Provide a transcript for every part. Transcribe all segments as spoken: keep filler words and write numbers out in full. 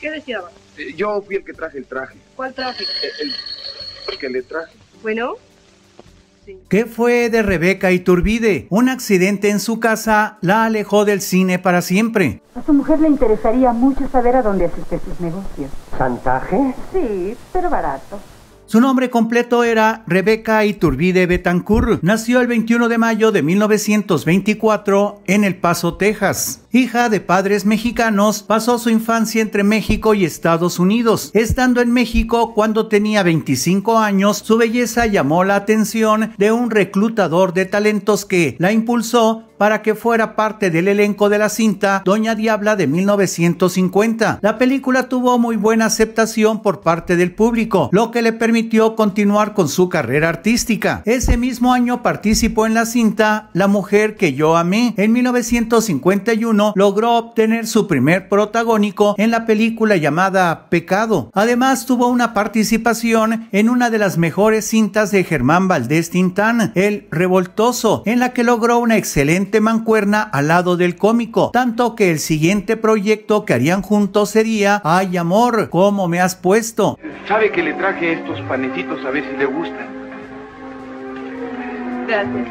¿Qué deseaban? Eh, yo fui el que traje el traje. ¿Cuál traje? El, el que le traje. Bueno... ¿Qué fue de Rebeca Iturbide? Un accidente en su casa la alejó del cine para siempre. A su mujer le interesaría mucho saber a dónde asiste sus negocios. ¿Chantaje? Sí, pero barato. Su nombre completo era Rebeca Iturbide Betancourt. Nació el veintiuno de mayo de mil novecientos veinticuatro en El Paso, Texas. Hija de padres mexicanos, pasó su infancia entre México y Estados Unidos. Estando en México, cuando tenía veinticinco años, su belleza llamó la atención de un reclutador de talentos que la impulsó para que fuera parte del elenco de la cinta Doña Diabla de mil novecientos cincuenta. La película tuvo muy buena aceptación por parte del público, lo que le permitió continuar con su carrera artística. Ese mismo año participó en la cinta La mujer que yo amé. En mil novecientos cincuenta y uno logró obtener su primer protagónico en la película llamada Pecado. Además tuvo una participación en una de las mejores cintas de Germán Valdés Tintán, El Revoltoso, en la que logró una excelente mancuerna al lado del cómico, tanto que el siguiente proyecto que harían juntos sería Ay amor, ¿cómo me has puesto? Sabe que le traje estos panecitos a ver si le gustan. Gracias.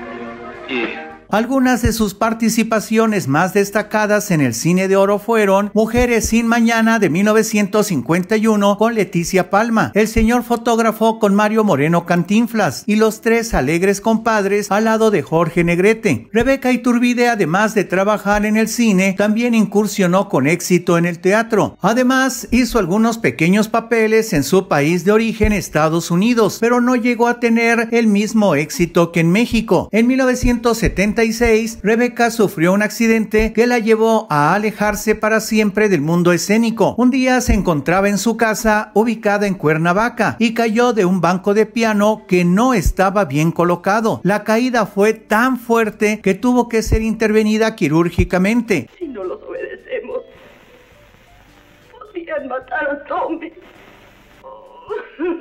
Yeah. Algunas de sus participaciones más destacadas en el cine de oro fueron Mujeres sin Mañana de mil novecientos cincuenta y uno con Leticia Palma, El señor fotógrafo con Mario Moreno Cantinflas y Los tres alegres compadres al lado de Jorge Negrete. Rebeca Iturbide, además de trabajar en el cine, también incursionó con éxito en el teatro. Además, hizo algunos pequeños papeles en su país de origen, Estados Unidos, pero no llegó a tener el mismo éxito que en México. En mil novecientos setenta, Rebeca sufrió un accidente que la llevó a alejarse para siempre del mundo escénico. Un día se encontraba en su casa, ubicada en Cuernavaca, y cayó de un banco de piano que no estaba bien colocado. La caída fue tan fuerte que tuvo que ser intervenida quirúrgicamente. Si no los obedecemos, podrían matar a zombies.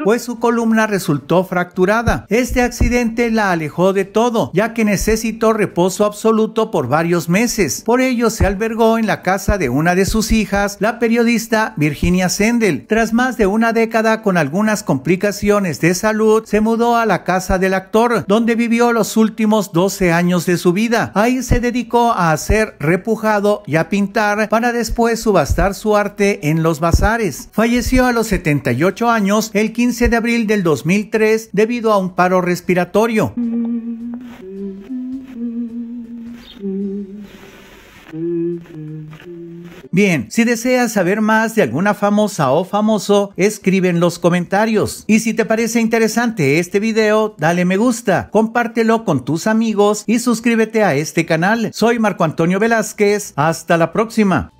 Pues su columna resultó fracturada. Este accidente la alejó de todo, ya que necesitó reposo absoluto por varios meses. Por ello se albergó en la casa de una de sus hijas, la periodista Virginia Sendel. Tras más de una década con algunas complicaciones de salud, se mudó a la casa del actor, donde vivió los últimos doce años de su vida. Ahí se dedicó a hacer repujado y a pintar, para después subastar su arte en los bazares. Falleció a los setenta y ocho años el quince de abril del dos mil tres debido a un paro respiratorio. Bien, si deseas saber más de alguna famosa o famoso, escribe en los comentarios. Y si te parece interesante este video, dale me gusta, compártelo con tus amigos y suscríbete a este canal. Soy Marco Antonio Velázquez, hasta la próxima.